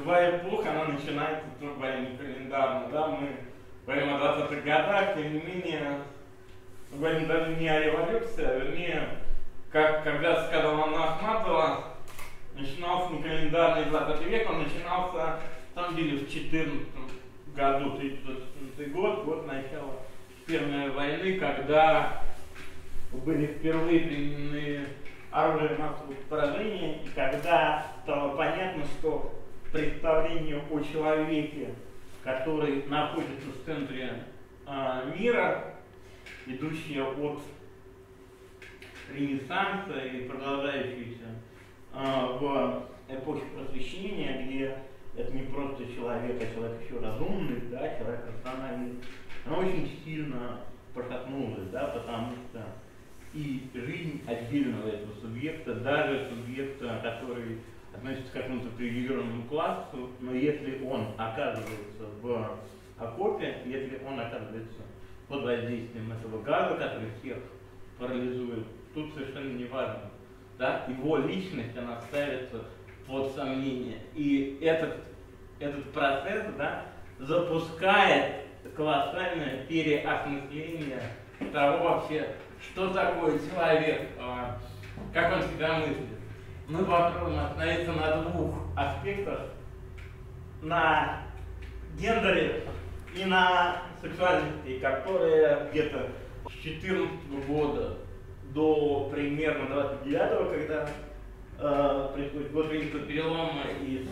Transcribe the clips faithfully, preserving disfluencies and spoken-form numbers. любая эпоха, она начинается, грубо говоря, не календарно, да, мы говорим о двадцатых годах, тем не менее, мы говорим даже не о революции, а вернее, как когда сказала Анна Ахматова, начинался не календарный двадцатый век, он начинался, на самом деле, в четырнадцатом году, тысяча девятьсот четырнадцатый год, год начала Первой войны, когда были впервые применены оружие массового поражения, и когда стало понятно, что представление о человеке, который находится в центре э, мира, идущее от Ренессанса и продолжающееся э, в эпохе Просвещения, где это не просто человек, а человек еще разумный, да, человек рациональный, она очень сильно пошатнулась, да, потому что и жизнь отдельного этого субъекта, даже субъекта, который относится к какому-то привилегированному классу, но если он оказывается в окопе, если он оказывается под воздействием этого газа, который всех парализует, тут совершенно не важно, да, его личность, она ставится под сомнение. И этот, этот процесс, да, запускает колоссальное переосмысление того вообще, что такое человек, как он себя мыслит. Мы попробуем остановиться на двух аспектах, на гендере и на сексуальности, которые где-то с четырнадцатого года до примерно двадцать девятого, когда э, происходит год Великого перелома и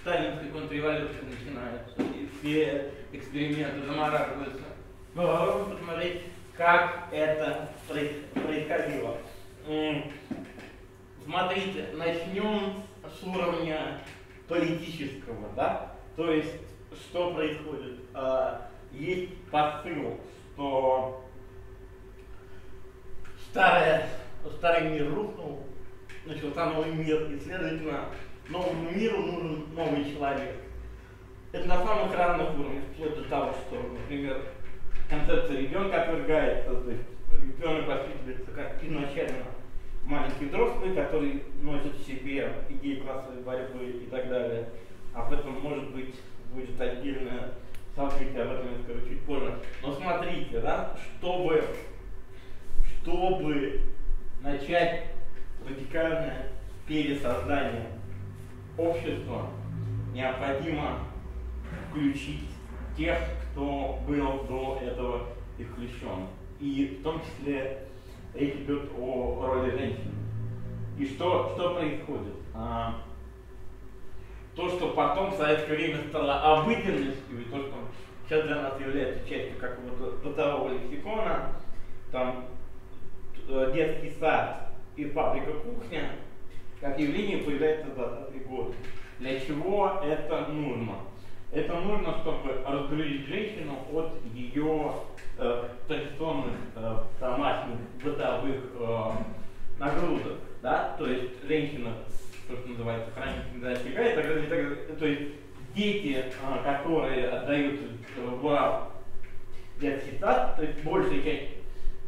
сталинской контрреволюции начинается, и все эксперименты замораживаются. Мы попробуем посмотреть, как это происходило. Смотрите, начнем с уровня политического, да? То есть, что происходит? Есть посыл, что старое, старый мир рухнул, начался новый мир, и, следовательно, новому миру нужен новый человек. Это на самых разных уровнях, вплоть до того, что, например, концепция ребенка отвергается, то есть ребенок воспитывается как изначально маленький взрослый, который носит в себе идеи классовой борьбы и так далее. Об этом, может быть, будет отдельное сообщение, об этом я скажу чуть позже. Но смотрите, да, чтобы, чтобы начать радикальное пересоздание общества, необходимо включить тех, кто был до этого исключен. И в том числе речь идет о роли женщин. И что, что происходит? А, то, что потом в советское время стало обыденностью, и то, что сейчас для нас является частью какого-то бытового лексикона, там детский сад и фабрика кухня, как явление появляется в двадцатые годы. Для чего это нужно? Это нужно, чтобы разгрузить женщину от ее э, традиционных э, домашних бытовых э, нагрузок. Да? То есть женщина, то, что называется, хранитель достигает, так далее, так далее. То есть дети, э, которые отдаются в детский сад, то есть большая часть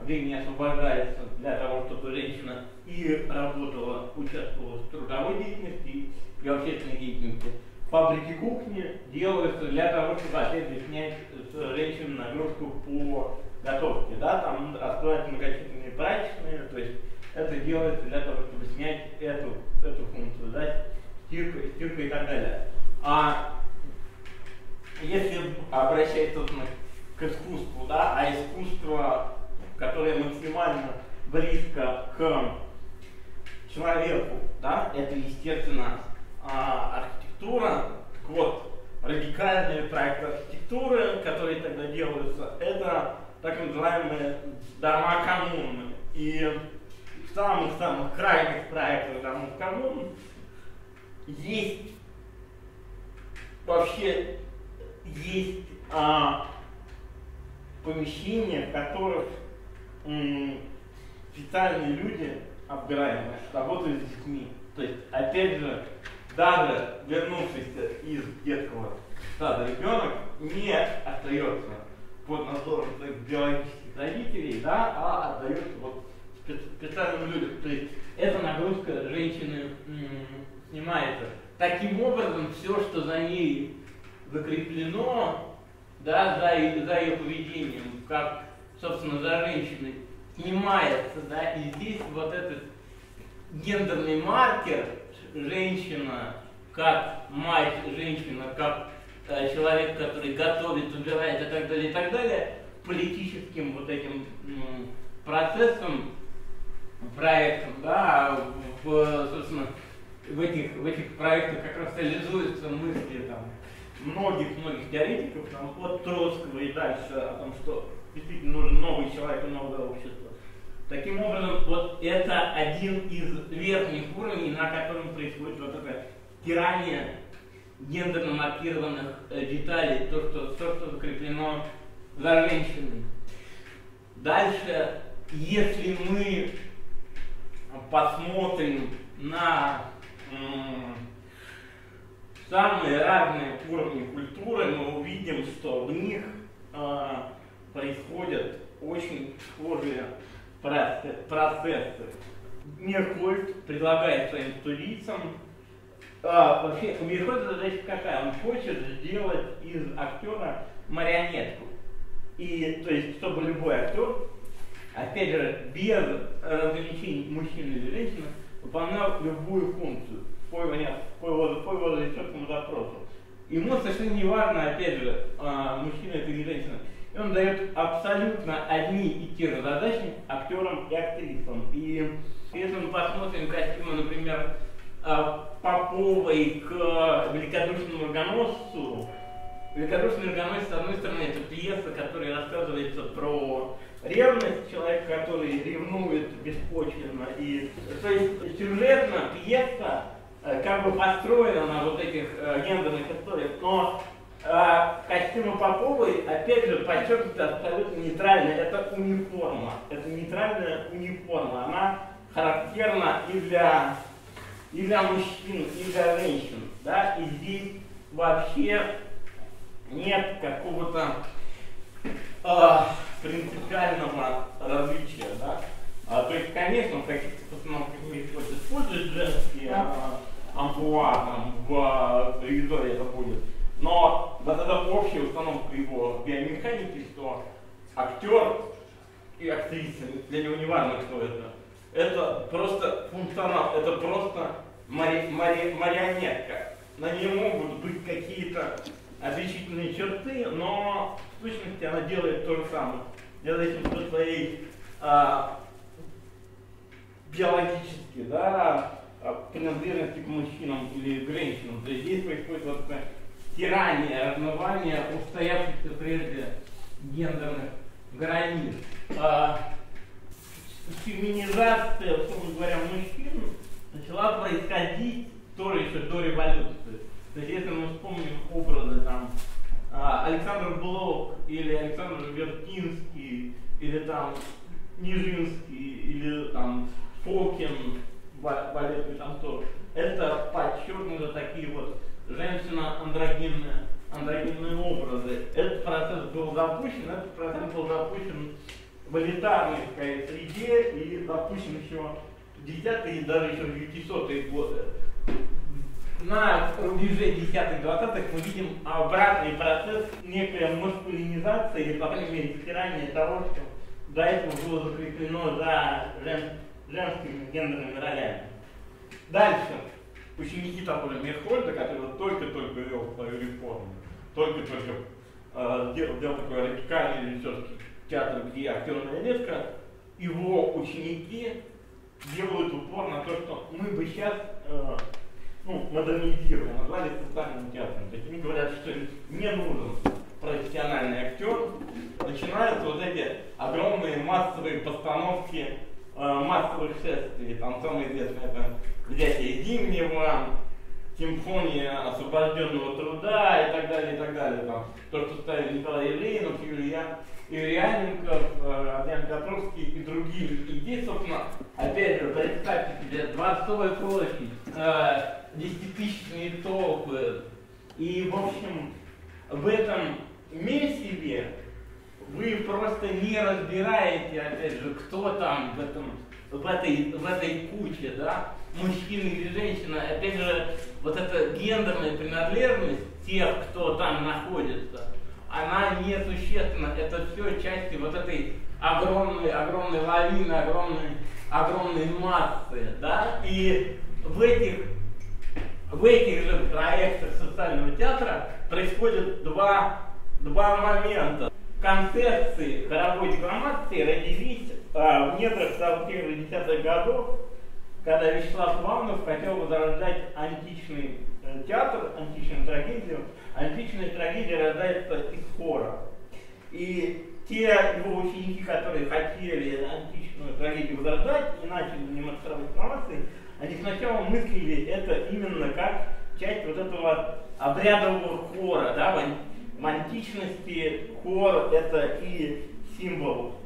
времени освобождается для того, чтобы женщина и работала, участвовала в трудовой деятельности и общественной деятельности. Фабрики кухни делаются для того, чтобы опять же снять с женщин нагрузку по готовке, да, там открываются многочисленные прачечные, то есть это делается для того, чтобы снять эту, эту функцию, да, стирка, стирка и так далее. А если обращаясь к искусству, да, а искусство, которое максимально близко к человеку, да, это естественно архитектура. Так вот, радикальные проекты архитектуры, которые тогда делаются, это так называемые дома коммуны. И в самых-самых крайних проектах домов коммун есть вообще есть а, помещения, в которых м, специальные люди обгораемые работают с детьми. То есть, опять же, даже вернувшийся из детского сада ребенок не остается под надзором своих биологических родителей, да, а отдается вот специальным людям. То есть эта нагрузка женщины снимается. Таким образом, все закреплено, да, за, за ее поведением, как, собственно, за женщиной, снимается, да, и здесь вот этот гендерный маркер женщина как мать, женщина как э, человек, который готовит, убирает и так далее, и так далее, политическим вот этим ну, процессом, проектом, да, в, собственно, в этих, в этих проектах как раз реализуются мысли многих-многих теоретиков, там, от Троцкого и дальше, о том, что действительно нужен новый человек и новое общество. Таким образом, вот это один из верхних уровней, на котором происходит вот такая тирания гендерно маркированных деталей, то, что, то, что закреплено за женщиной. Дальше, если мы посмотрим на самые разные уровни культуры, мы увидим, что в них э, происходят очень схожие процессы. Мейерхольд предлагает своим студийцам, э, вообще у Мейерхольда задача какая? Он хочет сделать из актера марионетку. И, то есть, чтобы любой актер, опять же, без разграничений мужчин или женщин, выполнял любую функцию по его четкому запросу. Ему совершенно не важно, опять же, мужчина это или женщина. И он дает абсолютно одни и те же задачи актерам и актрисам. И если мы посмотрим костюмы, например, Поповой к «Великодушному рогоносцу», «Великодушный рогоносец», с одной стороны, это пьеса, которая рассказывается про ревность, человек, который ревнует беспочвенно. И, то есть сюжетно пьеса как бы построена на вот этих э, гендерных историях, но э, костюмы Поповой, опять же, подчеркнуты абсолютно нейтрально. Это униформа, это нейтральная униформа. Она характерна и для, и для мужчин, и для женщин. Да? И здесь вообще нет какого-то э, принципиального различия. Да? А, то есть, конечно, в каких-то постановках Мейерхольд использует женские а, амплуа, там, в «Ревизоре» это будет. Но вот эта общая установка его биомеханики, что актер и актриса, для него не важно, кто это, это просто функционал, это просто мари, мари, марионетка. На ней могут быть какие-то отличительные черты, но в сущности она делает то же самое. Делает это по своей а, биологически, да, принадлежности к мужчинам или к женщинам. То есть здесь происходит вот такое стирание, размывание устоявшихся прежде гендерных границ. А, феминизация, условно говоря, мужчин начала происходить тоже еще до революции. То есть если мы вспомним образы там Александр Блок или Александр Вертинский, или там Нижинский, или там Фокин, балет «Пикассо», это подчеркнуто такие вот женщино-андрогинные андрогинные образы. Этот процесс был запущен, этот процесс был запущен в элитарной среде и запущен еще в десятые и даже еще в девятисотые годы. На рубеже десятых-двадцатых мы видим обратный процесс, некая маскулинизация или, по крайней мере, стирание того, что до этого было закреплено за жен... женскими гендерными ролями. Дальше. Ученики того же Мейерхольда, который только-только вел свою реформу, только-только э, делал, делал такой радикальный режиссерский театр, где актерная редко, его ученики делают упор на то, что мы бы сейчас э, ну, модернизировали, назвали социальным театром. То есть они говорят, что не нужен профессиональный актер. Начинаются вот эти огромные массовые постановки э, массовых шествий. Там самое известное это «Взятие Зимнего», «Симфония освобожденного труда» и так далее, и так далее. Там, то, что ставили Николай Евреинов, Илья Адриан Пиотровский и другие. И здесь, собственно, опять же, представьте себе, Дворцовая площадь, э, десятитысячные толпы. И, в общем, в этом месиве вы просто не разбираете, опять же, кто там в, этом, в, этой, в этой куче, да, мужчина или женщина. Опять же, вот эта гендерная принадлежность тех, кто там находится, она несущественна. Это все части вот этой огромной, огромной лавины, огромной, огромной массы. Да? И в этих, в этих же проектах социального театра происходят два, два момента. Концепции хоровой декламации родились а, в недрах сороковых-десятых годов, когда Вячеслав Иванов хотел возрождать античный театр, античную трагедию. Античная трагедия рождается из хора. И те его ученики, которые хотели античную трагедию возрождать и начали заниматься хоровой декламацией, они сначала мыслили это именно как часть вот этого обрядового хора. Да, в античности хор — это и символ,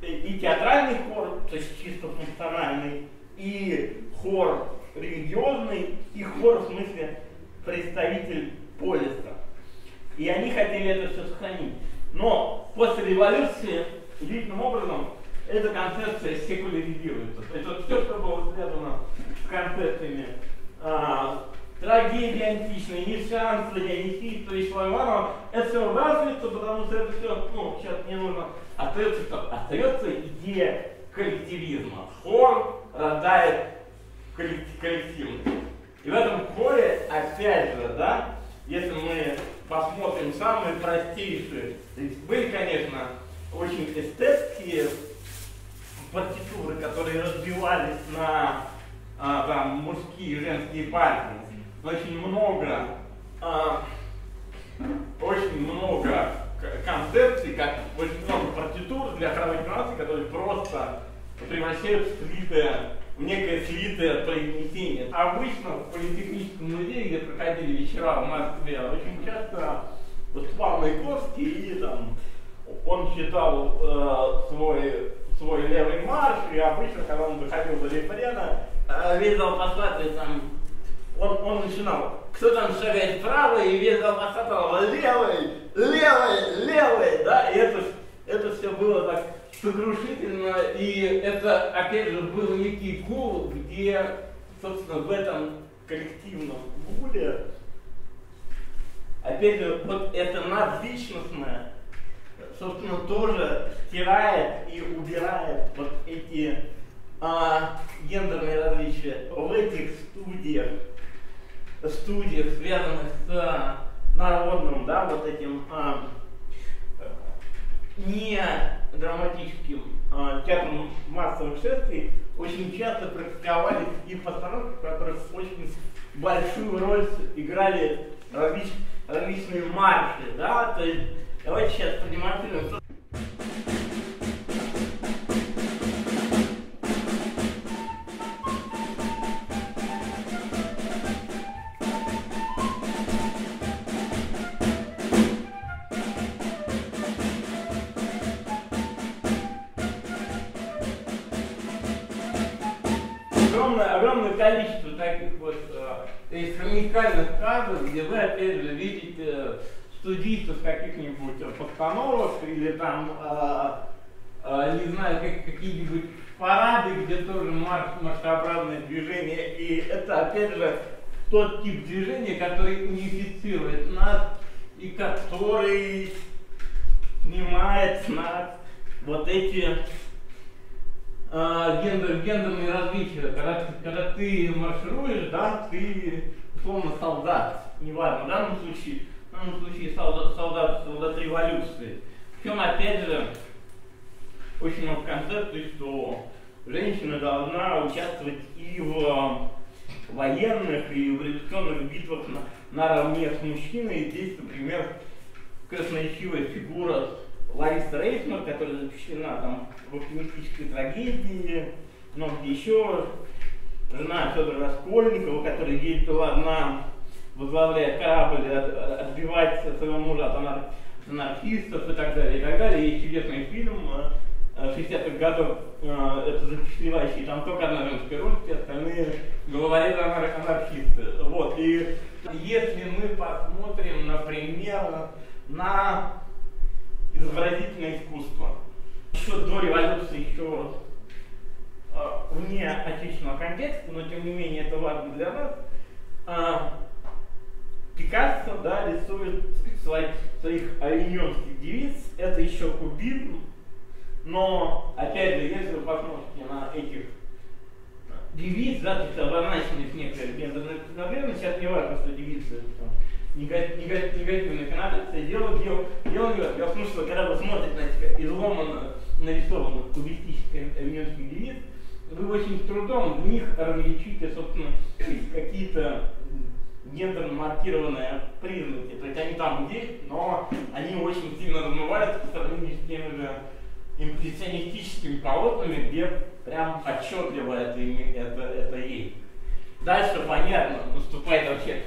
и театральный хор, то есть чисто функциональный, и хор религиозный, и хор в смысле представитель полиса. И они хотели это все сохранить. Но после революции удивительным образом эта концепция секуляризируется. То есть вот все, что было связано с концепциями трагедии античной, Нижинского, Дионисийского, Вячеслава Иванова, это все развито, потому что это все, ну, сейчас не нужно, остается что? Остается идея коллективизма. Хор рождает коллективность. И в этом хоре, опять же, да, если мы посмотрим самые простейшие, были, конечно, очень эстетские партитуры, которые разбивались на а, там, мужские и женские партии. Очень много, а, очень много концепций, как очень много партитур для хоровой декламации, которые просто превращают в слитое, в некое слитое произнесение. Обычно в Политехническом музее, где проходили вечера в Москве, очень часто выступал Маяковский, и там он читал э, свой, свой левый марш, и обычно, когда он выходил до рефрена, весь зал послатель там. Он, он начинал, кто там шагает правой, и весь зал посадал левой, левой, левой, да, и это, это все было так сокрушительно, и это, опять же, был некий гул, где, собственно, в этом коллективном гуле, опять же, вот это надличностное, собственно, тоже стирает и убирает вот эти а, гендерные различия в этих студиях. студиях, связанных с народным, да, вот этим а, не драматическим а, театром массовых шествий, очень часто практиковались и постановки, в которых очень большую роль играли различ, различные марши, да, то есть давайте сейчас продемонстрируем. Количество таких вот э, уникальных кадров, где вы опять же видите студийцев каких-нибудь постановок или там, э, э, не знаю, как, какие-нибудь парады, где тоже марш, маршеобразное движение. И это опять же тот тип движения, который унифицирует нас и который снимает с нас вот эти Гендер, гендерные различия. Когда, когда ты маршируешь, да, ты условно солдат, неважно, в данном случае, в данном случае солдат, солдат, солдат революции. Причем, опять же, очень много концепций, что женщина должна участвовать и в военных, и в революционных битвах на, наравне с мужчиной. И здесь, например, красноречивая фигура Лариса Рейснер, которая запечатлена там в «Оптимистической трагедии», но где еще жена Федора Раскольникова, которая ездила одна, возглавляя корабль, отбивать своего мужа от анархистов и так далее, и так далее. Есть чудесный фильм шестидесятых годов, это запечатлевающий, там только одна женская роль, все остальные говорят анархисты. Вот. И если мы посмотрим, например, на изобразительное искусство. Еще до революции, еще э, вне отечественного контекста, но тем не менее это важно для нас, э, Пикассо, да, рисует своих, своих авиньонских девиц, это еще кубизм, но, опять же, если вы посмотрите на этих девиц, да, тут обозначенных некоторые гендерные проблемы, сейчас не важно, что девицы там, негативная коннотация, дело в нем, дело в нем. Дело в том, что когда вы смотрите на этих изломанно нарисованных кубистических авиньонских девиц, вы очень с трудом в них различите, собственно, какие-то гендерно маркированные признаки. То есть они там есть, но они очень сильно размываются по сравнению с теми же импрессионистическими полотнами, где прям отчетливо это, это, это есть. Дальше, понятно, наступает вообще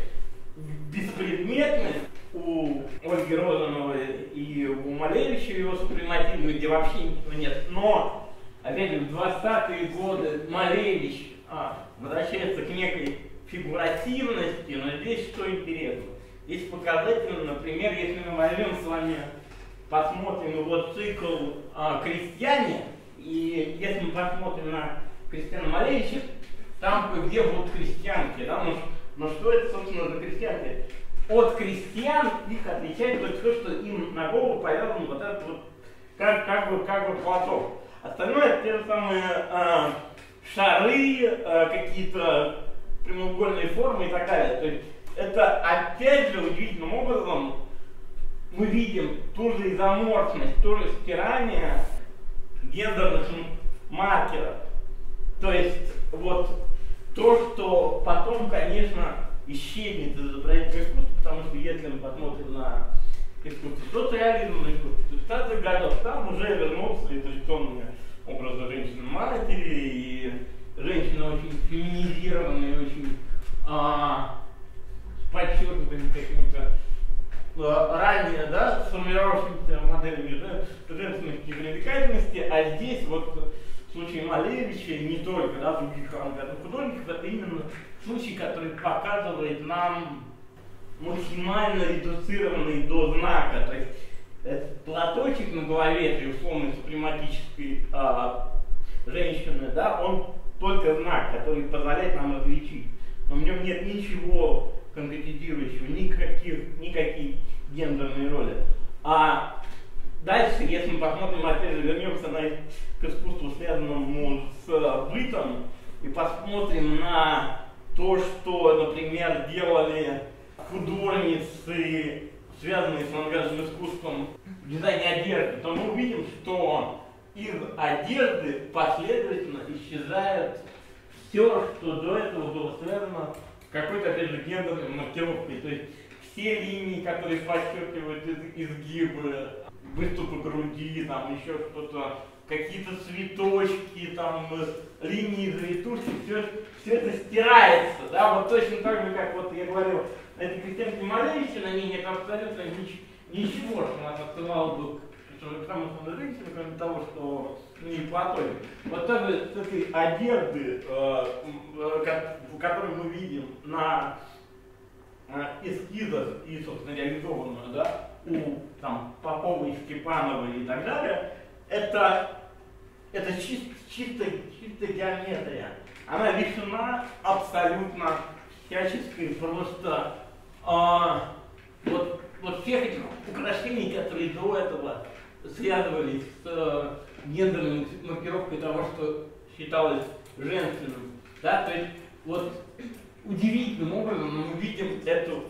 беспредметность у Ольги Розановой и у Малевича, его супрематизма, где вообще ничего нет. Но, опять же, в двадцатые годы Малевич а, возвращается к некой фигуративности, но здесь что интересно. Здесь показательно, например, если мы возьмем с вами, посмотрим его цикл а, «Крестьяне», и если мы посмотрим на Крестьяна Малевича, там где будут крестьянки, да, ну, но что это, собственно, за крестьянки? От крестьян их отличает только то, что им на голову повязан вот этот вот как, как, бы, как бы платок. Остальное те же самые а, шары, а, какие-то прямоугольные формы и так далее. То есть это опять же удивительным образом мы видим ту же изоморфность, ту же стирание гендерных маркеров. То есть вот то, что потом, конечно, исчезнет из изобразительного искусства, потому что если мы посмотрим на искусство соцреализма, на искусство тридцатых годов, там уже вернулся и традиционные образы женщины-матери, и женщины очень феминизированные, очень а, подчеркнутыми какими-то а, ранее, да, сформировавшимися моделями женственности и привлекательности, а здесь вот в случае Малевича, не только, да, других авангардных художников, это именно случай, который показывает нам максимально редуцированный до знака. То есть этот платочек на голове этой условной супрематической а, женщины, да, он только знак, который позволяет нам различить. Но в нем нет ничего конкретизирующего, никаких, никакие гендерные роли. А дальше, если мы посмотрим, опять же, вернемся на, к искусству, связанному с бытом, и посмотрим на то, что, например, делали художницы, связанные с авангардным искусством в дизайне одежды, то мы увидим, что из одежды последовательно исчезает все, что до этого было связано с какой-то, опять же, гендерной маркировкой. То есть все линии, которые подчеркивают изгибы, выступы груди, там еще что-то, какие-то цветочки, там линии завитушки, все, все это стирается, да, вот точно так же, как вот я говорил, на этой крестьянке Малевича, на ней нет абсолютно нич ничего, что она отсылала бы к самому женщине, кроме того, что ну, и платоник. Вот также с этой одежды, э, э, которую мы видим на эскизах и, собственно, реализованную, да, у там, Поповой, Степановой и так далее, это, это чист, чисто, чисто геометрия. Она лишена абсолютно всяческой просто а, вот, вот всех этих украшений, которые до этого связывались с а, гендерной маркировкой того, что считалось женственным. Да? То есть вот удивительным образом мы видим эту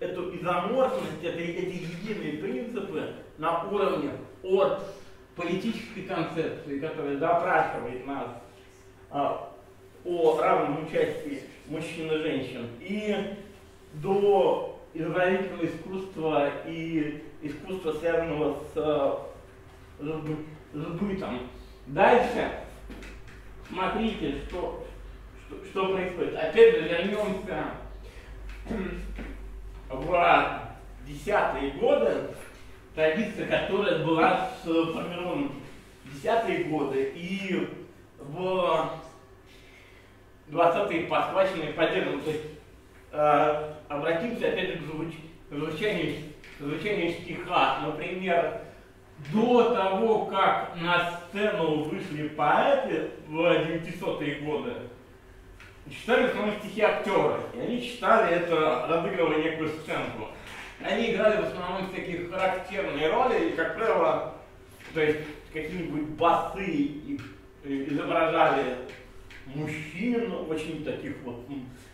эту изоморфность, это, эти единые принципы на уровне от политической концепции, которая допрашивает нас а, о равном участии мужчин и женщин, и до изобразительного искусства и искусства, связанного с, с бытом. Дальше смотрите, что, что, что происходит. Опять же вернемся в десятые годы, традиция, которая была сформирована в десятые годы и в двадцатые подхвачена и поддержана. То есть э, обратимся опять же к, звуч к, звучанию, к звучанию стиха. Например, до того, как на сцену вышли поэты в девятисотые годы, И читали в основном стихи актеров. И они читали это, разыгрывали некую сценку. Они играли в основном всякие характерные роли, и, как правило, то есть какие-нибудь басы изображали мужчин, очень таких вот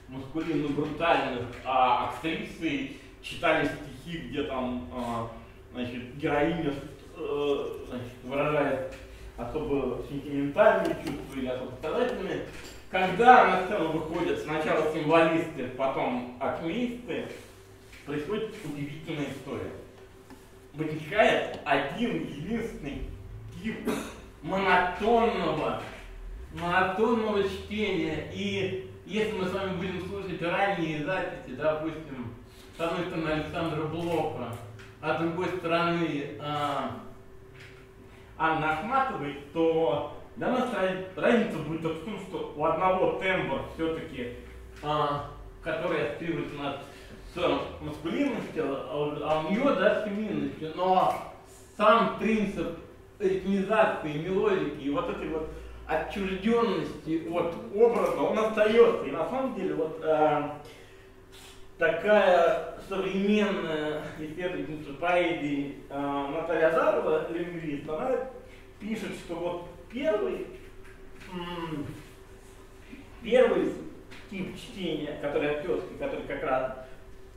маскулинно-брутальных, а актрисы читали стихи, где там, значит, героиня, значит, выражает особо сентиментальные чувства или особо страдательные. Когда на сцену выходят сначала символисты, потом акмеисты, происходит удивительная история. Вытекает один единственный тип монотонного, монотонного чтения. И если мы с вами будем слушать ранние записи, допустим, с одной стороны Александра Блока, а с другой стороны а, Анны Ахматовой, то для нас разница будет в том, что у одного тембр все-таки, а, который аспирует над маскулинностью, а у нее да, феминностью, но сам принцип ритмизации, мелодики и вот этой вот отчужденности от образа, он остается. И на самом деле вот э, такая современная исследовательница поэзии э, Наталья Азарова, лингвист, она пишет, что вот первый, м- первый тип чтения, который актерский, который как раз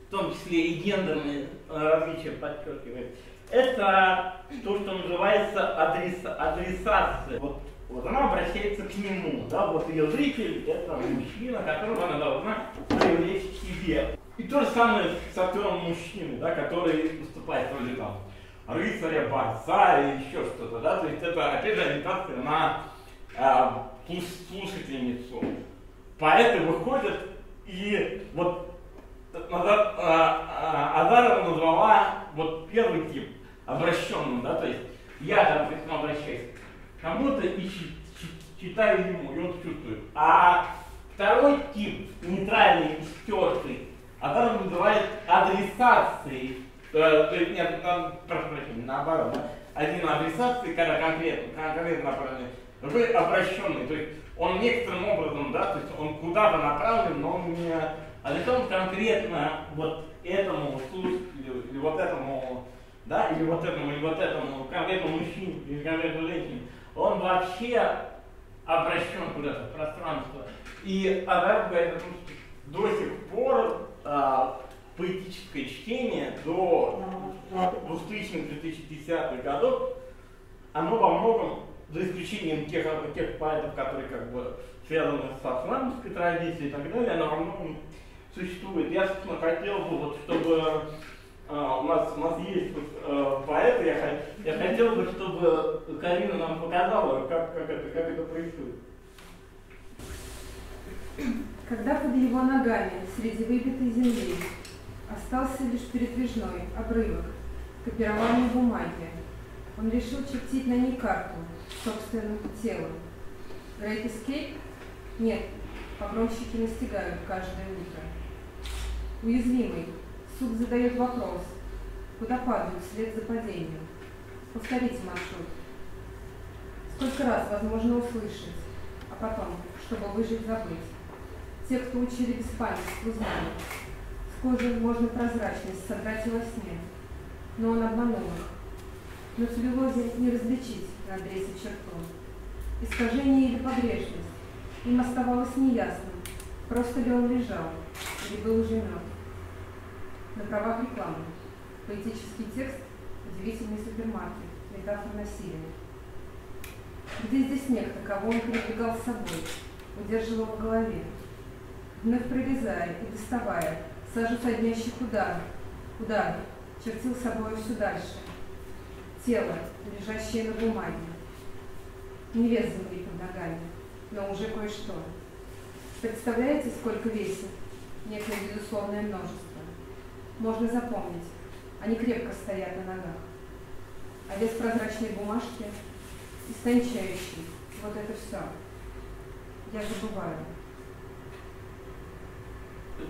в том числе и гендерные различия подчеркивает, это то, что называется адреса, адресация. Вот, вот она обращается к нему, да, вот ее зритель — это мужчина, которого она должна привлечь к себе. И то же самое с актером мужчины, да, который выступает в роли там рыцаря, борца или еще что-то, да, то есть это опять же ориентация на э, слушательницу. Поэты выходят и вот Азарова назвала вот первый тип обращенным, да, то есть я, допустим, обращаюсь к кому-то и читаю ему, и он чувствует. А второй тип, нейтральный и стертый, Азарова называет адресацией, то есть нет, прошу прощения, наоборот, один адресацией, когда конкретно, конкретно направлен, другой обращенный, то есть он некоторым образом, да, то есть он куда-то направлен, но он не адресован конкретно вот этому слушателю, или вот этому, да, или вот этому, или вот этому, конкретному мужчине, или конкретному женщине, он вообще обращен куда-то в пространство. И Азарова говорит о том, что до сих пор а, поэтическое чтение до двухтысячных-две тысячи десятых годов, оно во многом, за исключением тех, тех поэтов, которые как бы связаны с исламской традицией и так далее, оно во многом существует. Я, собственно, хотел бы, вот, чтобы а, у, нас, у нас есть вот, а, поэты, я, я хотел бы, чтобы Карина нам показала, как, как, это, как это происходит. Когда под его ногами, среди выбитой земли, остался лишь передвижной обрывок, копирование бумаги, он решил чертить на ней карту собственным телом. Great Escape? Нет, погромщики настигают каждое утро. Уязвимый. Суд задает вопрос, куда падают вслед за падением. Повторите маршрут. Сколько раз возможно услышать, а потом, чтобы выжить, забыть. Те, кто учили беспамятству, знали. С кожи можно прозрачность собрать и во сне. Но он обманул их. Но целлюлозе не различить на адресе чертов. Искажение или погрешность. Им оставалось неясным, просто ли он лежал или был уже мертв. На правах рекламы. Поэтический текст «Удивительный супермаркет. Метафора насилия». Где здесь некто, кого он перебегал с собой, удерживал в голове, вновь прорезая и доставая сажу соднящих ударов, ударов, чертил собою все дальше. Тело, лежащее на бумаге. Невест земли под ногами, но уже кое-что. Представляете, сколько весит? Некое безусловное множество. Можно запомнить. Они крепко стоят на ногах. А вес прозрачной бумажки, истончающий. Вот это все. Я забываю.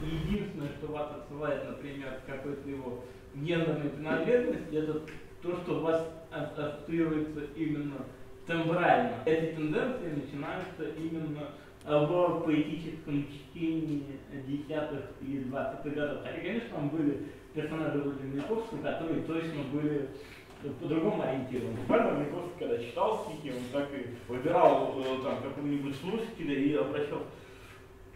Единственное, что вас отсылает, например, какой-то его гендерной принадлежности, это то, что у вас ассоциируется именно тембрально. Эти тенденции начинаются именно э, в поэтическом чтении десятых и двадцатых годов. Хотя, конечно, там были персонажи вроде Маяковского, которые точно были по-другому ориентированы. Буквально Маяковский, когда читал стихи, он так и выбирал там какого-нибудь слушателя и обращался: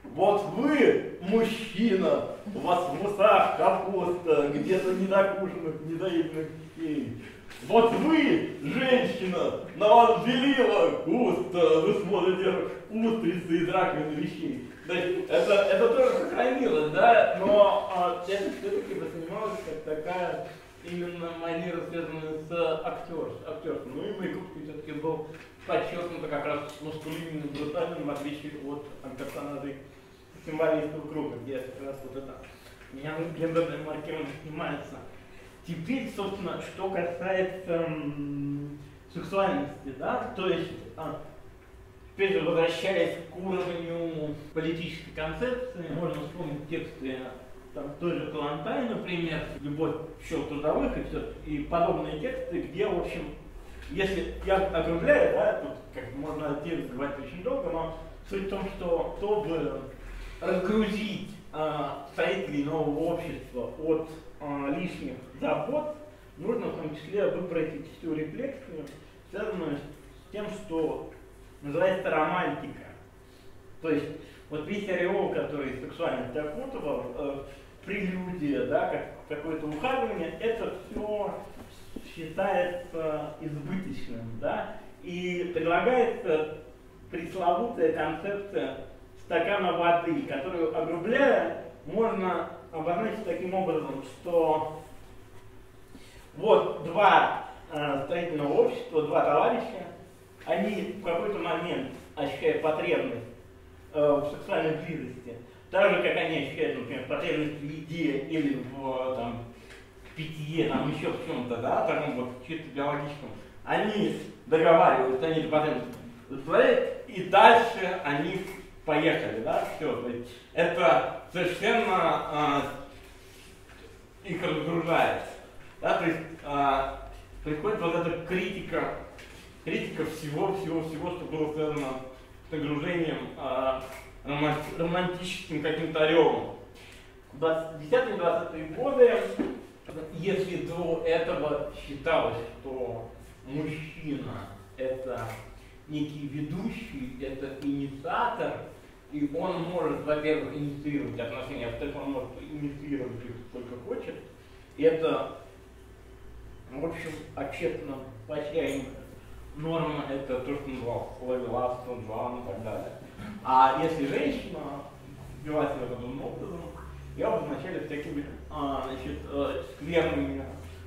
вот вы, мужчина, у вас в усах капуста, где-то недокушенных, недоеденных детей. Вот вы, женщина, на вас белила густо, вы смотрите устрицы из раковины вещей. То есть это, это тоже сохранилось, да, но а, это все-таки воспринималось как такая именно манера, связанная с актерством. Ну и Маяковский все-таки был подчеркнуто как раз маскулинным, брутальным, в отличие от персонажей символистов круга, где как раз вот это гендерная маркировка снимается. Теперь, собственно, что касается эм, сексуальности, да, то есть, а, опять же, возвращаясь к уровню политической концепции, можно вспомнить тексты там, той же Коллонтай, например, «Любовь в счет трудовых» и, все, и подобные тексты, где, в общем, если я округляю, да, тут как можно текст говорить очень долго, но суть в том, что чтобы разгрузить а, строителей нового общества от лишних забот, нужно в том числе выбрать всю рефлексию, связанную с тем, что называется романтика. То есть, вот весь ореол, который сексуальность окутывал, э, прелюдия, да, как, какое-то ухаживание, это все считается избыточным, да, и предлагается пресловутая концепция стакана воды, которую, огрубляя, можно обозначить таким образом, что вот два э, строительного общества, два товарища, они в какой-то момент ощущают потребность э, в сексуальной близости, так же, как они ощущают, например, потребность в еде или в там, питье, там еще в чем-то, да, таком вот чисто биологическом. Они договариваются, они эту потребность удовлетворяют, и дальше они поехали, да, все. Это совершенно э, их разгружается. Да, то есть э, приходит вот эта критика, критика всего-всего-всего, что было связано с нагружением э, романти романтическим каким-то орелом. В десятые-двадцатые годы, если до этого считалось, что мужчина это некий ведущий, это инициатор, и он может, во-первых, инициировать отношения, а во-вторых, он может инициировать их сколько хочет. И это, в общем, общественно поощряемая норма, это то, что называлось половелавством, главным и так далее. А если женщина вела себя подобным образом, я обозначали такими а, значит, э, скверными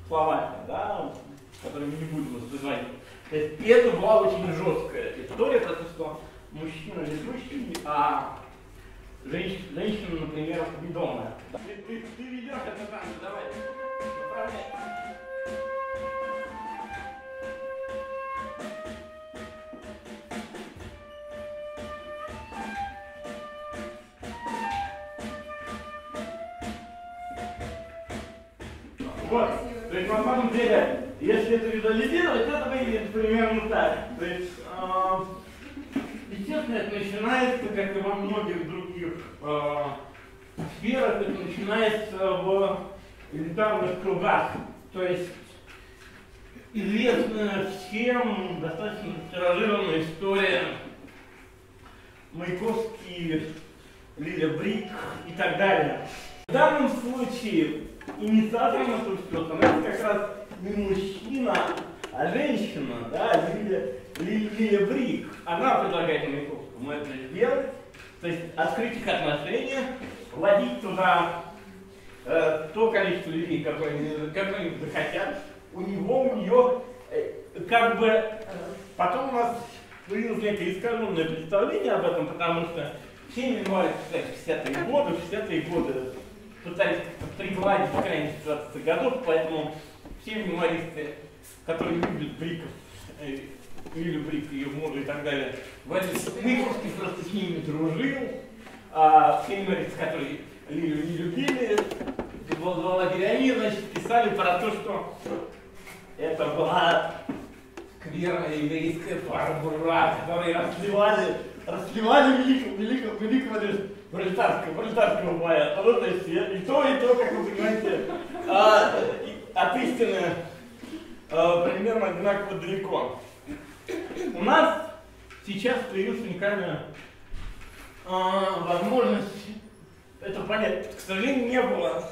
словами, да, которыми не будем воспринимать. И это была очень жесткая история, потому что мужчина ведущий, а женщина, женщина, например, ведомая. Ты, ты, ты ведешь это там, давай, направляй. Вот, то есть на самом деле, если это визуализировать, это выглядит примерно так. То есть, э естественно, это начинается, как и во многих других э, сферах, это начинается в элитарных кругах. То есть известная всем достаточно тиражированная история Маяковский, Лиля Брик и так далее. В данном случае инициатором этого всего становится как раз не мужчина, а женщина, да, Лиля, Лиля Брик. Она предлагает Маяковскому это сделать, то есть открыть их отношения, вводить туда э, то количество людей, которые, которые захотят. У него, у нее, э, как бы, э, потом у нас появилось некое искаженное представление об этом, потому что все не бывают, кстати, шестидесятые годы, шестидесятые годы пытались пригладить крайне шестидесятых годов, поэтому все мемористы, которые любят Бриков, э, Лилю Брик, ее мужа и так далее, в этой Маяковский просто с ними дружил, а все мемористы, которые Лилю не любили, два лагеря мира, значит, писали про то, что это была скверная еврейская пара, которую разливали расслевали великого, великого, великого пролетарского, пролетарского боя. А вот, то есть, и то, и то, как вы понимаете, а, от истины а, примерно одинаково далеко. У нас сейчас появилась уникальная а, возможность, это понятно, к сожалению, не было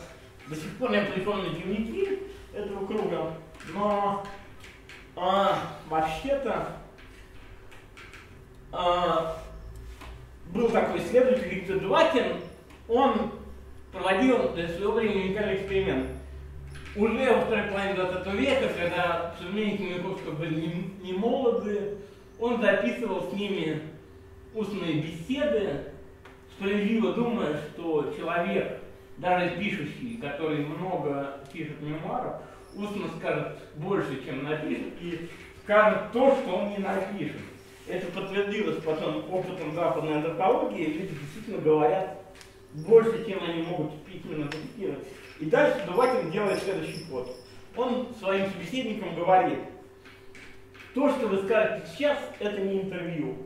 до сих пор неопубликованные дневники этого круга, но а, вообще-то а, был такой исследователь Виктор Шкловский, он проводил для своего времени уникальный эксперимент. Уже во второй половине двадцатого века, когда современники Маяковского были не, не молоды, он записывал с ними устные беседы, справедливо думая, что человек, даже пишущий, который много пишет мемуаров, устно скажет больше, чем напишет, и скажет то, что он не напишет. Это подтвердилось потом опытом западной антропологии, люди действительно говорят больше, чем они могут письменно цитировать. И дальше Шкловский делает следующий ход. Он своим собеседникам говорит: то, что вы скажете сейчас, это не интервью.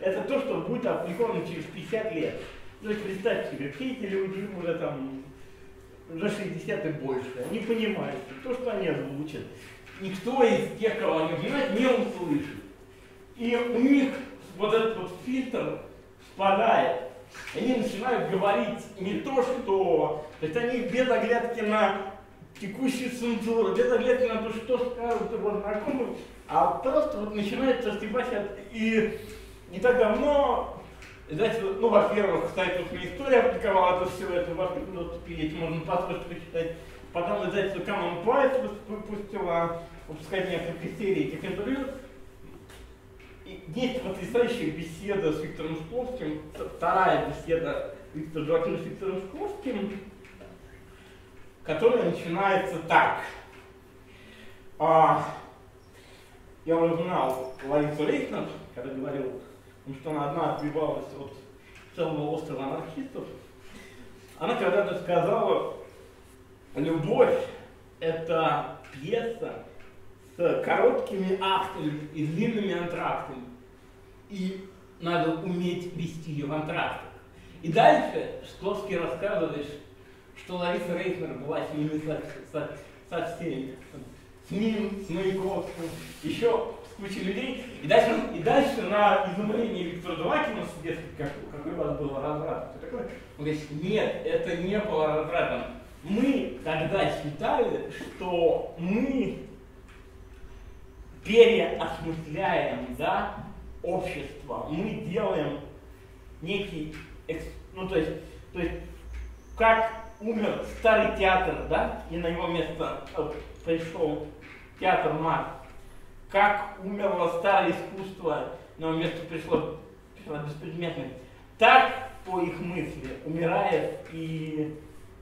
Это то, что будет опубликовано через пятьдесят лет. То есть представьте себе, все эти люди уже там за шестьдесят и больше. Они понимают, что то, что они озвучат, никто из тех, кого они понимают, не услышит. И у них вот этот вот фильтр спадает. Они начинают говорить не то, что... То есть они без оглядки на текущую цензуру, без оглядки на то, что скажут его знакомые, а просто вот начинают расстебать. И не так давно, знаете, ну, во-первых, сайт «История» опубликовал это все, это в открытом доступе, это можно паспорт почитать. Потом издательство «Common Price» выпустило, выпускать несколько серий этих интервью. И есть потрясающая беседа с Виктором Шкловским, вторая беседа Виктора Шкловского с Виктором Шкловским, которая начинается так. А, я уже знал Ларису Рейснер, когда говорил, что она одна отбивалась от целого острова анархистов. Она когда-то сказала: любовь — это пьеса с короткими актами и длинными антрактами. И надо уметь вести ее в антрактах. И дальше Шкловский рассказывает, что Лариса Рейснер была с ними со, со, со всеми. С ним, с Маяковским, еще с кучей людей. И дальше, и дальше на изумление Виктора Шкловского, как, какой у вас был разврат? Он говорит: нет, это не было развратом. Мы тогда считали, что мы переосмысляем, да, общество, мы делаем некий, экс... ну то есть, то есть, как умер старый театр, да, и на его место пришел театр Маркс, как умерло старое искусство, на его место пришло, пришло беспредметность, так, по их мысли, умирает и,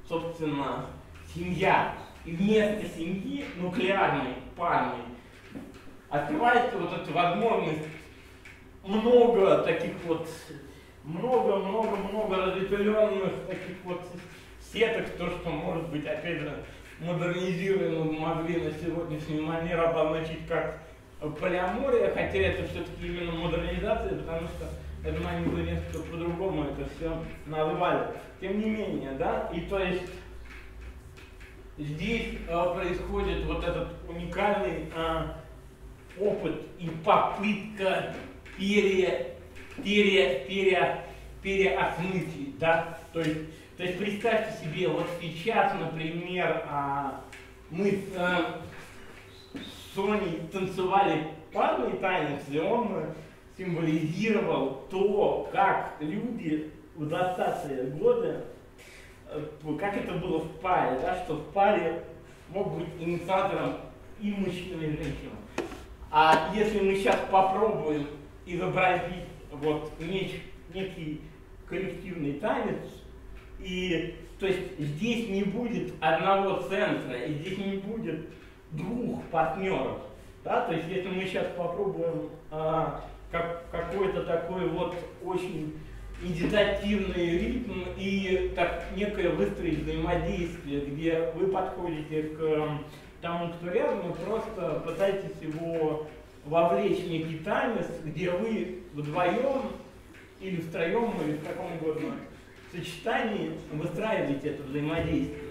собственно, семья, и вместо семьи нуклеарной парни. Открывается вот эта возможность много таких вот, много-много-много разветвленных таких вот сеток, то, что может быть, опять же, модернизировано, могли на сегодняшний манер обозначить как полиамория, хотя это все-таки именно модернизация, потому что, я думаю, они бы несколько по-другому это все назвали. Тем не менее, да, и то есть здесь э, происходит вот этот уникальный э, опыт и попытка пере, пере, пере, переосмыслить, да? То есть, то есть представьте себе, вот сейчас, например, а, мы с а, Соней танцевали парный танец, и он символизировал то, как люди в двадцатые годы, как это было в паре, да? Что в паре мог быть инициатором и мужчина, и женщина. А если мы сейчас попробуем изобразить вот неч, некий коллективный танец, и то есть здесь не будет одного центра, и здесь не будет двух партнеров, да, то есть если мы сейчас попробуем а, как, какой-то такой вот очень медитативный ритм и так некое выстроить взаимодействие, где вы подходите к тому, кто рядом, вы просто пытаетесь его вовлечь в некий танец, где вы вдвоем или втроем, или в каком угодно сочетании выстраивать это взаимодействие.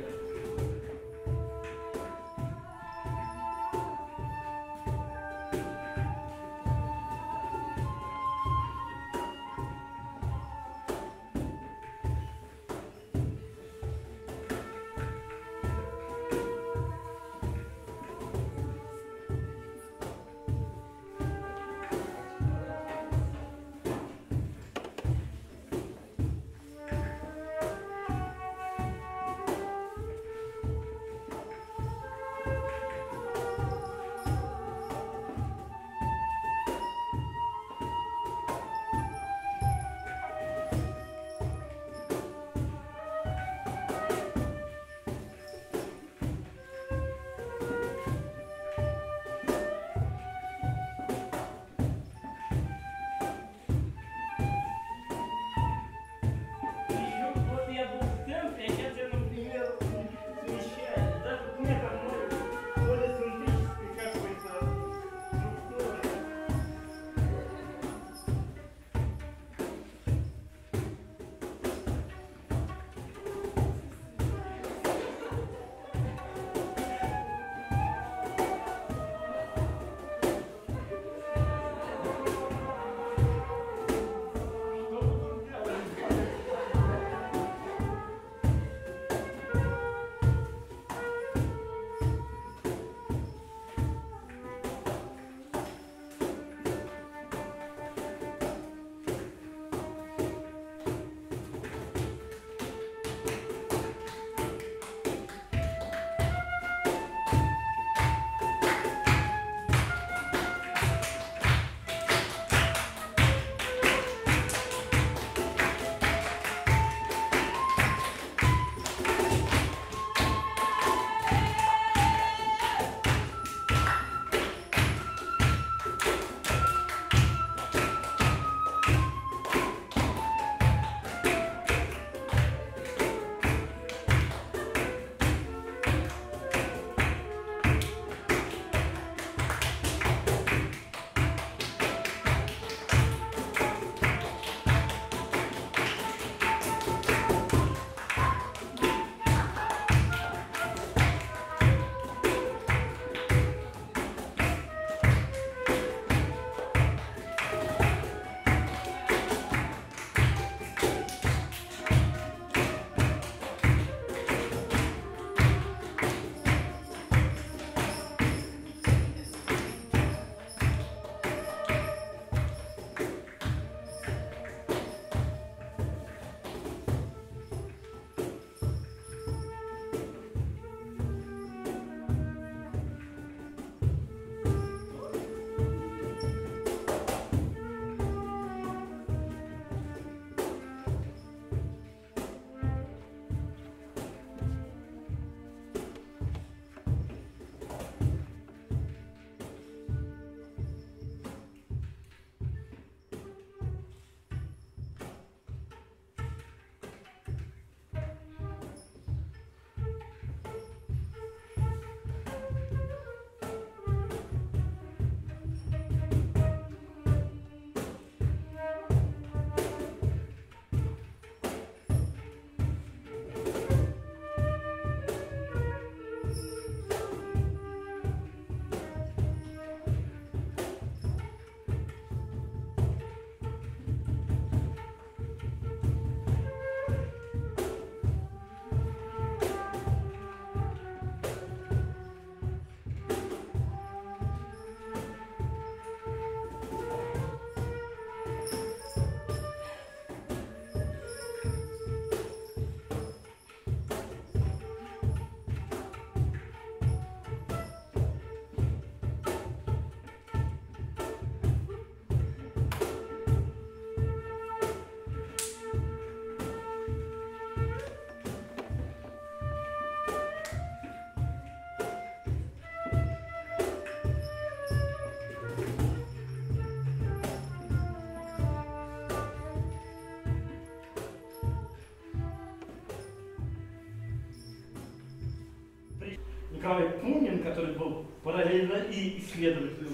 Николай Пунин, который был параллельно и исследователем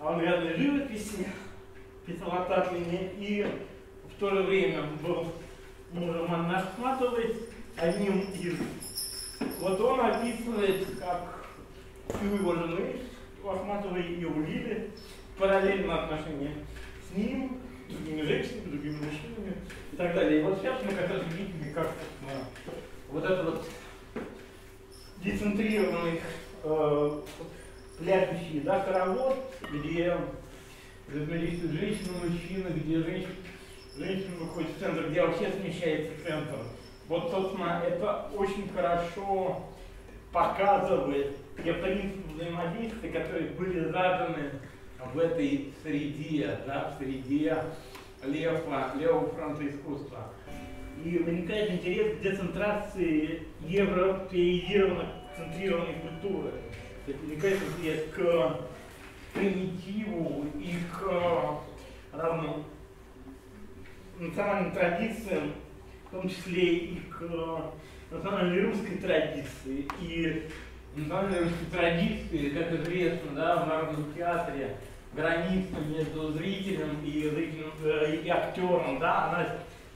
авангардной живописи, писал о Татлине, и в в то же время был мужем Анны Ахматовой, одним из. Вот он описывает, как у его жены, у Ахматовой и у Лили, параллельно отношения с ним, с другими женщинами, с другими мужчинами и так далее. И вот сейчас мы как раз видим, как вот этот вот децентрированный э, пляшущий, да, хоровод, где взаимодействует женщина, мужчина, где женщина, женщина выходит в центр, где вообще смещается центр. Вот, собственно, это очень хорошо показывает те принципы взаимодействия, которые были заданы в этой среде, да, в среде левого, левого фронта искусства. И возникает интерес к децентрации европеизированной, центрированной культуры. Возникает интерес к примитиву и к равным национальным традициям, в том числе и к национальной русской традиции. И национальной русской традиции, как известно, да, в народном театре граница между зрителем и, зрителем, и актером, да, она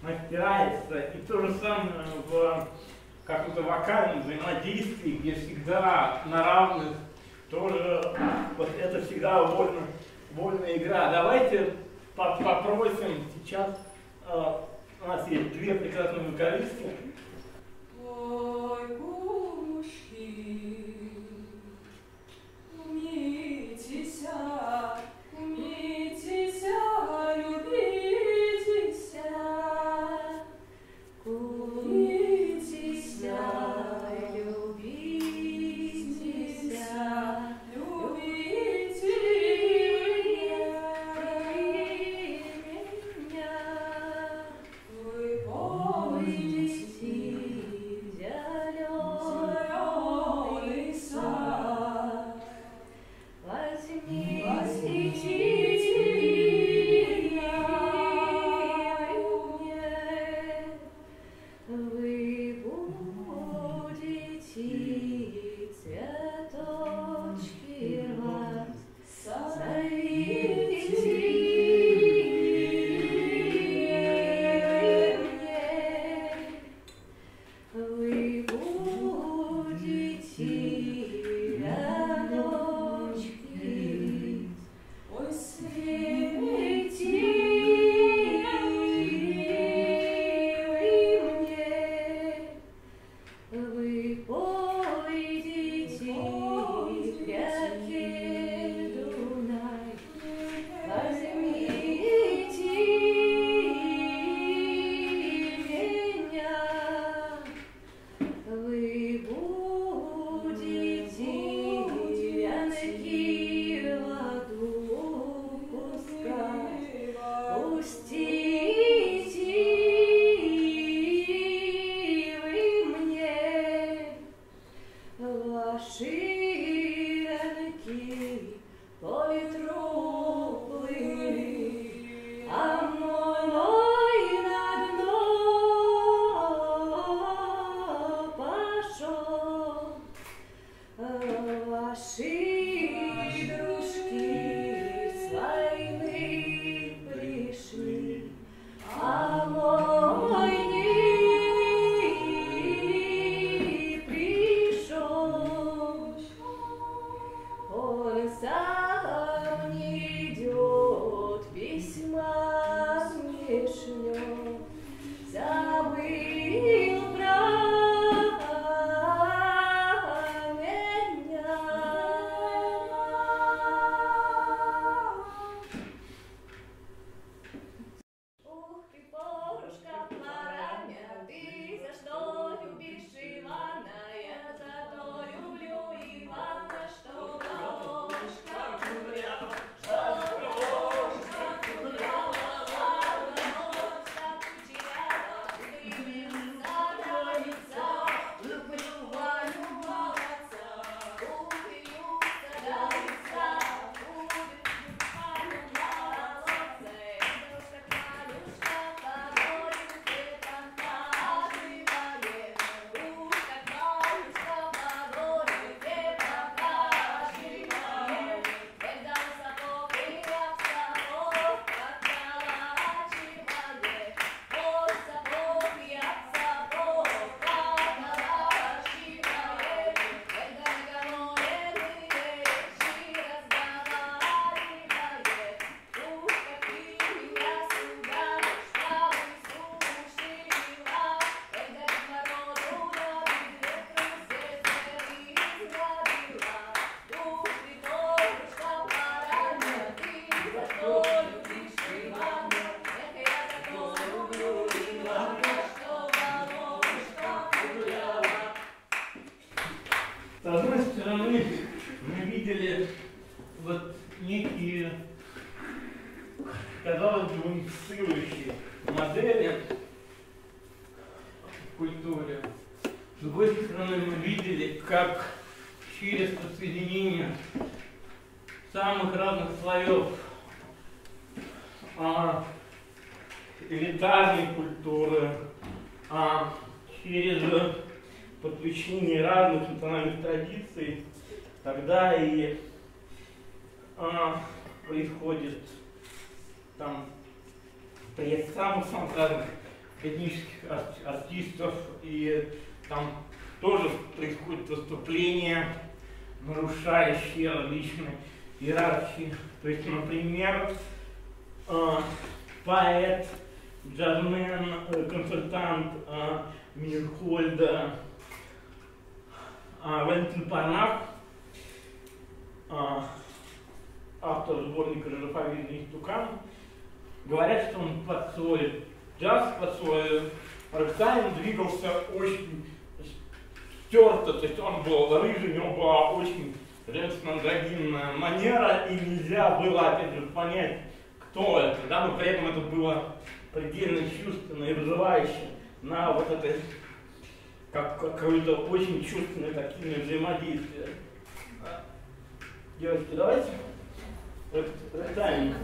настирается. И то же самое в каком-то вокальном взаимодействии, где всегда на равных тоже вот это всегда вольно, вольная игра. Давайте попросим сейчас, э, у нас есть две прекрасные вокалистки. Thank you. культуре. С другой стороны, мы видели, как через подсоединение самых разных слоев а, элитарной культуры, а, через подключение разных национальных традиций, тогда и а, происходит там приезд самых самых разных этнических арти артистов, и там тоже происходит выступление, нарушающие различные иерархии. То есть, например, э, поэт, джазмен, э, консультант э, Мейерхольда э, Валентин Парнах, э, автор сборника «Ржаповидный истукан», говорят, что он под свой джаз, под свой рокстайл двигался очень стерто, то есть он был рыжий, у него была очень женственно-андрогинная манера, и нельзя было, опять же, понять, кто это, да, но при этом это было предельно чувственно и вызывающе на вот это, как какое-то очень чувственное тактильное взаимодействие. Девочки, давайте. Ректальник.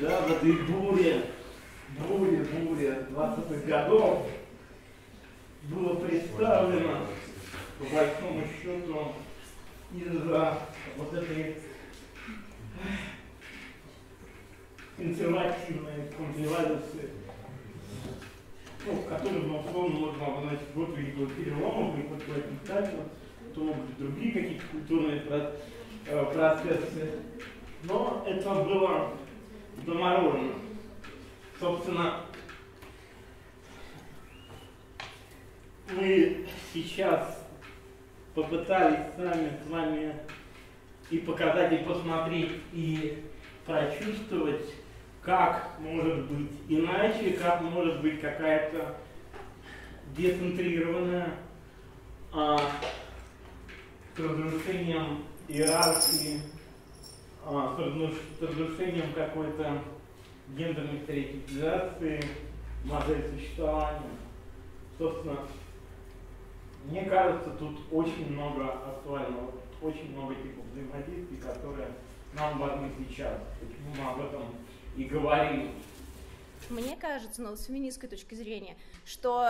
Да, в этой буре, буре, буре двадцатых годов было представлено, по большому счету, из-за вот этой консервативной консервации, ну, в которой, условно, можно обозначить год Великого Перелома, Великого Перелома, то другие какие-то культурные процессы, но это было заморожено. Собственно, мы сейчас попытались сами с вами и показать, и посмотреть, и прочувствовать, как может быть иначе, как может быть какая-то децентрированная а, с разрушением иерархии, а, с разрушением какой-то гендерной стереотипизации, модель существования. Собственно, мне кажется, тут очень много актуального, очень много типов взаимодействий, которые нам важны сейчас. Почему мы об этом и говорим? Мне кажется, ну, с феминистской точки зрения, что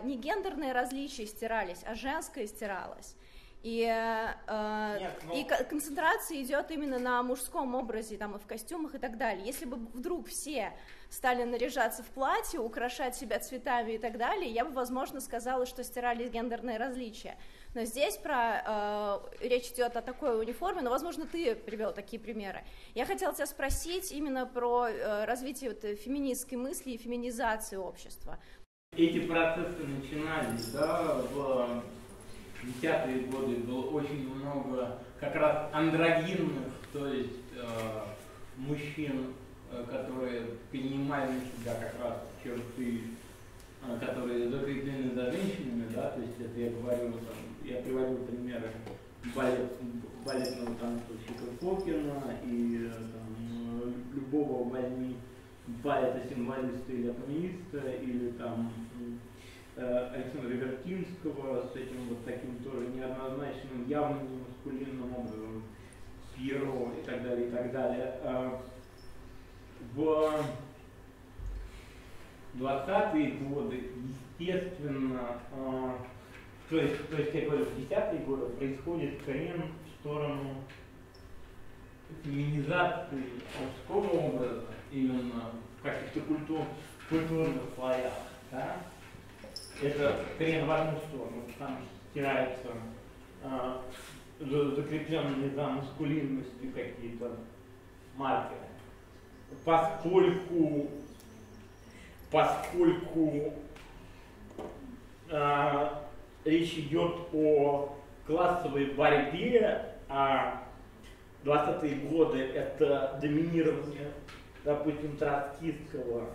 э, не гендерные различия стирались, а женское стиралось. И, э, Нет, но... и концентрация идет именно на мужском образе, там, и в костюмах и так далее. Если бы вдруг все стали наряжаться в платье, украшать себя цветами и так далее, я бы, возможно, сказала, что стирались гендерные различия. Но здесь про, э, речь идет о такой униформе, но, возможно, ты привел такие примеры. Я хотела тебя спросить именно про э, развитие вот, феминистской мысли и феминизацию общества. Эти процессы начинались, да, в... десятые годы было очень много как раз андрогинных, то есть э, мужчин, э, которые принимали на себя как раз черты, э, которые закреплены за женщинами, да, то есть это я говорю, там, я приводил примеры балет, балетного танцовщика Фокина и там, любого возьми балета-символиста или атомиста, или там Александра Вертинского с этим вот таким тоже неоднозначным, явно не маскулинным образом, Пьеро и так далее, и так далее. В двадцатые годы, естественно, то есть, то есть я говорю, в десятые годы происходит крен в сторону феминизации мужского образа, именно в каких-то культур, культурных слоях. Да? Это крен в одну сторону, там стираются а, закрепленные за маскулинностью какие-то маркеры, поскольку, поскольку а, речь идет о классовой борьбе, а двадцатые годы это доминирование, допустим, троцкистского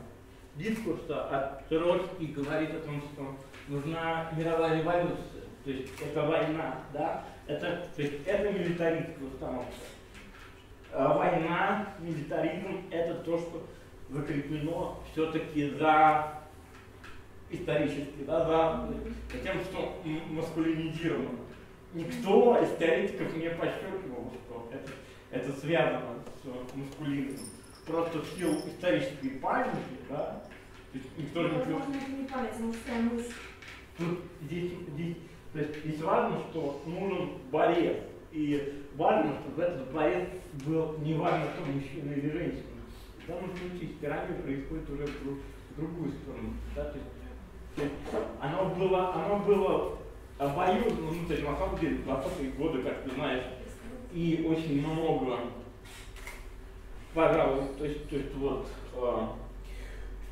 дискурса, а Троцкий говорит о том, что нужна мировая революция, то есть это война, да? Это, то есть это милитаристская установка. А война, милитаризм — это то, что закреплено все-таки за исторически, да, за тем, что маскулинизировано. Никто из теоретиков не подчеркивал, что это, это связано с маскулинизмом. Просто в силу исторической памяти, да, то есть никто не... Возможно, это не память, а мужская мысль. Тут здесь, здесь, то есть здесь важно, что нужен борец, и важно, чтобы этот борец был не важно, что мужчина или женщина. В данном случае стирание происходит уже в, друг, в другую сторону, да, то есть, то есть оно было, оно было обоюдно, ну, то есть на самом деле в двадцатые годы, как ты знаешь, и очень много... Пожалуй, то есть, то есть вот э,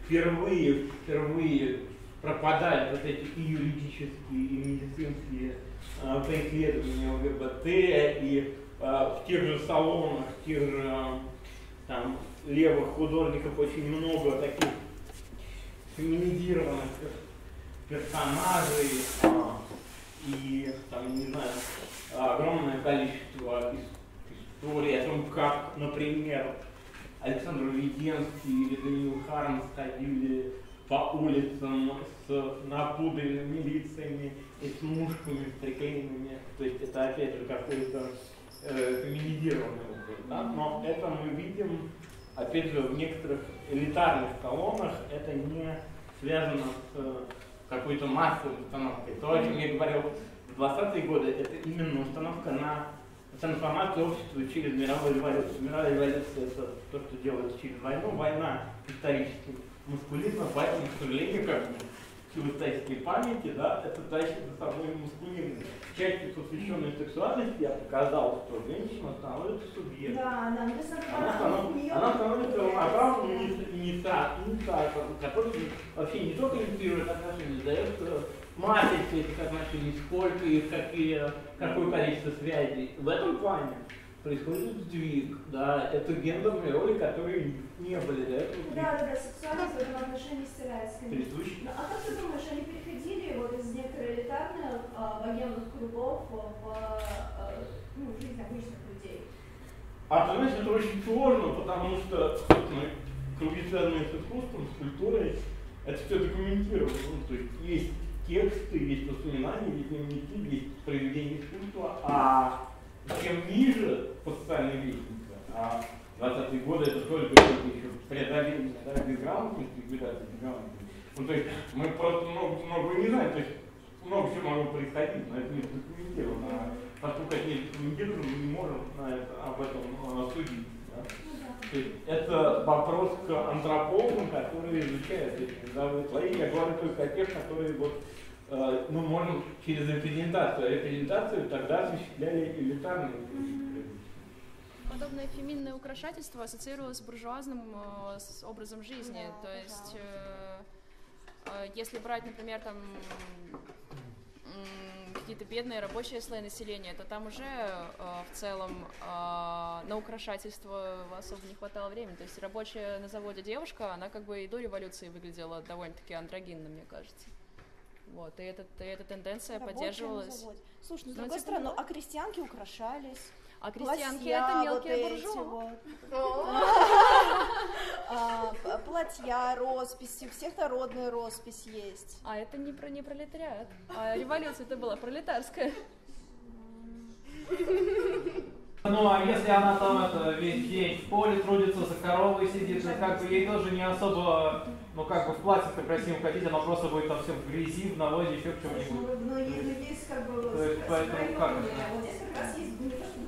впервые, впервые пропадают вот эти и юридические, и медицинские э, преследования ЛГБТ, и э, в тех же салонах, в тех же э, там, левых художников очень много таких феминизированных персонажей, э, и там, не знаю, огромное количество историй о том, как, например, Александр Виденский или Дании Харак ходили по улицам с напудренными лицами и с мушками, с приклеенными. То есть это опять же какой-то э, феминизированный образ. Да? Но это мы видим, опять же, в некоторых элитарных колоннах это не связано с э, какой-то массовой установкой. То, о чем я говорил в двадцатые годы, это именно установка на трансформация общества через мировую революцию. Мировая революция — это то, что делается через войну. Война исторически маскулинна, поэтому, к сожалению, как в исторической памяти, да, это тащит за собой маскулинность. В части посвященной сексуальности я показал, что женщина становится субъектом. Да, она, она, станов, она становится обратным инициатором, который вообще не только инициирует отношения, дает матрицу, эти отношения, сколько их, какие, какое количество связей. В этом плане происходит сдвиг, да, это гендерные роли, которые не были до этого. Да, да, да, сексуальность в этом отношении стирается. Ну, а как ты думаешь, они переходили вот из некоторых элитарных а, богемных кругов в а, ну, жизнь обычных людей? А, ты знаешь, это очень сложно, потому что ну, круги, связанные с искусством, с культурой, это все документировано. Ну, то есть есть тексты, есть воспоминания, есть дневники, есть произведения искусства, а чем ниже по социальной лестнице, а двадцатые годы это только еще преодоление, да, безграмотности, ликвидация безграмотности. Ну, то есть мы просто много, много не знаем, то есть много чего могло происходить, но это не документировано. А поскольку это не документировано, мы не можем на это, об этом а, судить. Да? То есть это вопрос к антропологам, которые изучают эти гендовые слои. Я говорю только о тех, которые вот мы можем через репрезентацию. Репрезентацию тогда осуществляли элитарные. Подобное феминное украшательство ассоциировалось с буржуазным с образом жизни. Да, то есть, э, если брать, например, там какие-то бедные рабочие слои населения, то там уже э, в целом э, на украшательство особо не хватало времени. То есть рабочая на заводе девушка, она как бы и до революции выглядела довольно-таки андрогинно, мне кажется. Вот, и, этот, и эта тенденция рабочие поддерживалась. Слушай, ну, с другой стороны, а крестьянки украшались. А крестьянки это мелкие буржуа. Платья, росписи, у всех народная роспись есть. А это не про не пролетариат. А революция-то была пролетарская. Ну а если она там это, весь день в поле трудится, за коровой сидит, ну, как бы ей тоже не особо, ну как бы в платье-то красиво ходить, она просто будет там все в грязи, в навозе, еще в чем-нибудь. Ну есть как бы... То есть поэтому как это?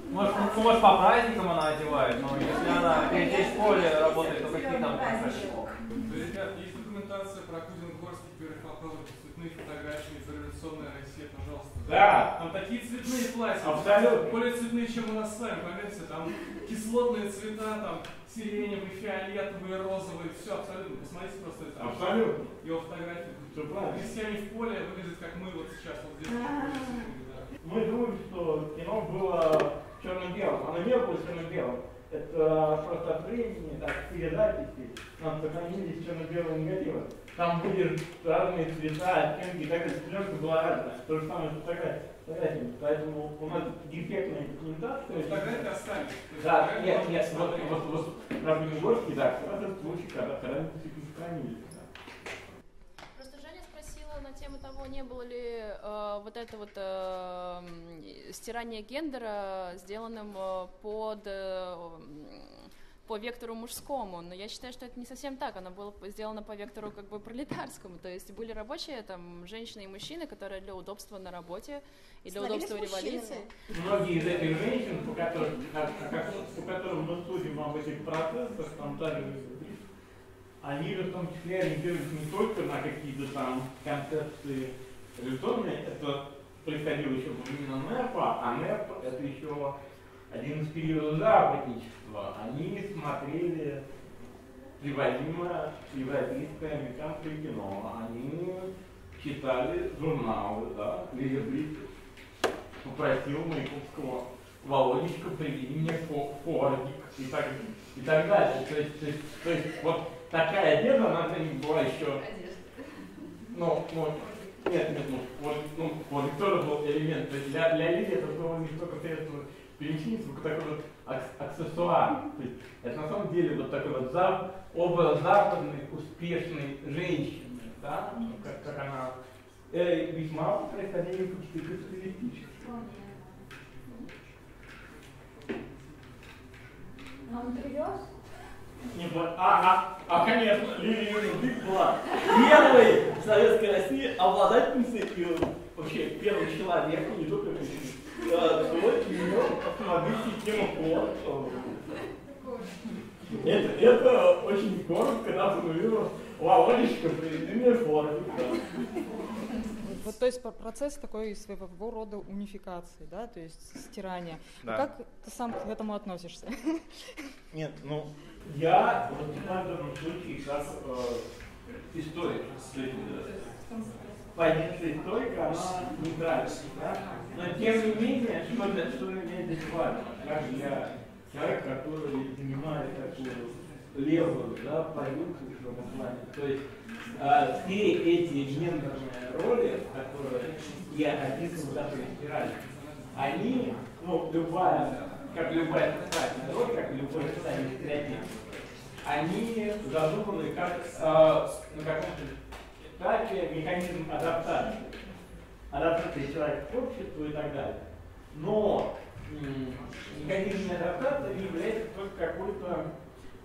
Может, ну, может по праздникам она одевает, но если она весь день в поле работает, то какие там красивые? Ребят, есть документация про Прокудин-Горский первых вопросов с цветными фотографиями из революционной России, пожалуйста. Да, там такие цветные платья, абсолютно более цветные, чем у нас с вами, поверьте, там кислотные цвета, там сиреневые, фиолетовые, розовые, все абсолютно, посмотрите просто это. Абсолютно. Его фотографии. Крестьяне в поле выглядят, как мы вот сейчас вот здесь. Мы думаем, что кино было черно-белым, оно не было черно-белым. Это просто от времени, так, перезаписи, там сохранились черно-белые негативы. Там были разные цвета, оттенки, так эта пленка была разная. То же самое с фотографиями. Поэтому у нас дефектная документация. Фотографии остались. Да, нет, нет, вот, вот, вот, Прокудин-Горский, да, как раз этот случай, когда фотографии сохранились. Тема того, не было ли э, вот это вот э, стирание гендера, сделанным э, под, э, по вектору мужскому, но я считаю, что это не совсем так, оно было сделано по вектору как бы пролетарскому, то есть были рабочие, там, женщины и мужчины, которые для удобства на работе и для удобства революции. Многие из этих женщин, по которым, по которым мы судим об этих процессах, там даже... Они же в том числе ориентируются не только на какие-то там концепции революционные, это происходило еще во времена НЭПа, а НЭП это еще один из периодов заработничества. Они смотрели привозимое европейское американское кино, они читали журналы, да, Лиля Брик попросил Маяковского: Володечка, приведи мне фордик и так, и так далее. То есть, то есть, то есть, вот такая одежда, она была еще... Одежда. Ну, ну, нет, нет, ну, вот, ну, вот тоже был элемент. То есть для, для Лили это было не только средство перемещения, сколько такой вот аксессуар. То есть это на самом деле вот такой вот зап, образ западной успешной женщины, да, ну, как, как она... Э, весьма происходили какие-то капиталистические. Он привез? Не бо... а, а, а, конечно, Лилия Брик была первой в Советской России обладательницей и вообще первым человеком, не только автомобильский темопорт. Это, это очень коротко, когда формулировалось: Володечка, приведи мне фордик. Вот, то есть процесс такой своего рода унификации, да, то есть стирания. Да. Как ты сам к этому относишься? Нет, ну, я вот в данном случае как э, историк. позиции только, она нейтральная, да? Но тем не менее, что, что меня здесь важно, как для человека, который занимает такую левую, да, позицию, что в плане. То есть а, все эти гендерные роли, которые я описывал, даже стирали, они, ну, любая, как любая социальная роль, как любой социальный стереотип, они задуманы как а, на каком-то этапе механизм адаптации. Адаптация человека к обществу и так далее. Но механизм адаптации является только какой-то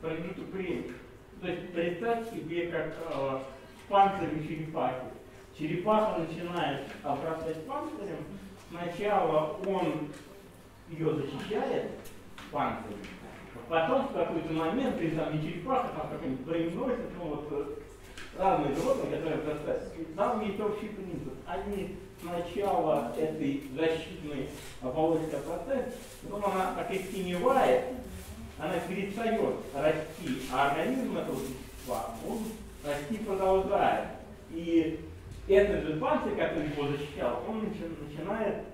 промежуток времени. То есть представь себе, как э, панцирь черепахи. Черепаха начинает обрастать панцирем. Сначала он ее защищает панцирем, потом в какой-то момент, при там не черепаха, а какой-нибудь броненосец, ну вот разные животные, которые обрастают, там есть общий принцип. Они сначала этой защитной оболочки обрастают, потом она окостеневает, она перестает расти, а организм этого вещества, он расти продолжает. И этот же панцирь, который его защищал, он начинает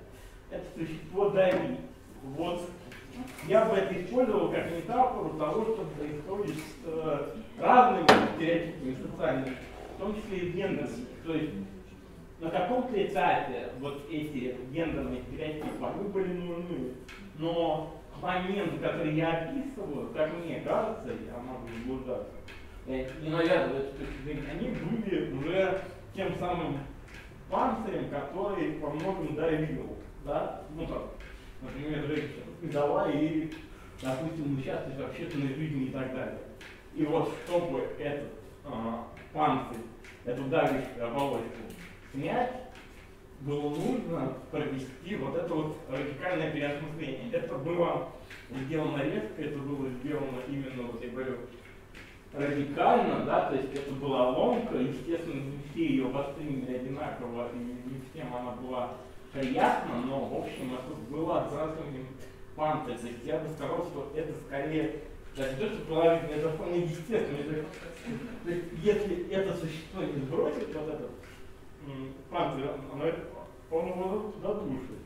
это существо давить. Вот. Я бы это использовал как метафору того, что происходит с э, разными стереотипами социальными, в том числе и гендерными. То есть на каком-то этапе вот эти гендерные стереотипы, они были нужны, но момент, который я описываю, как мне кажется, я могу заблуждаться, не навязывать, они были уже тем самым панцирем, который по многому давил, да? Ну так, например, женщина дала и, допустим, участвовать в общественной жизни и так далее. И вот чтобы этот а, панцирь, эту давящую оболочку снять, было нужно провести вот это вот радикальное переосмысление. Это было сделано резко, это было сделано именно, вот я говорю, радикально, да, то есть это была ломка, естественно, не все ее восприняли одинаково, и не всем она была приятна, но, в общем, это было отбрасыванием панциря. То есть я бы сказал, что это скорее, да, не то, что положительное, это вполне естественно. Это, то есть если это существо не сбросит вот этот панцирь, он его задушит.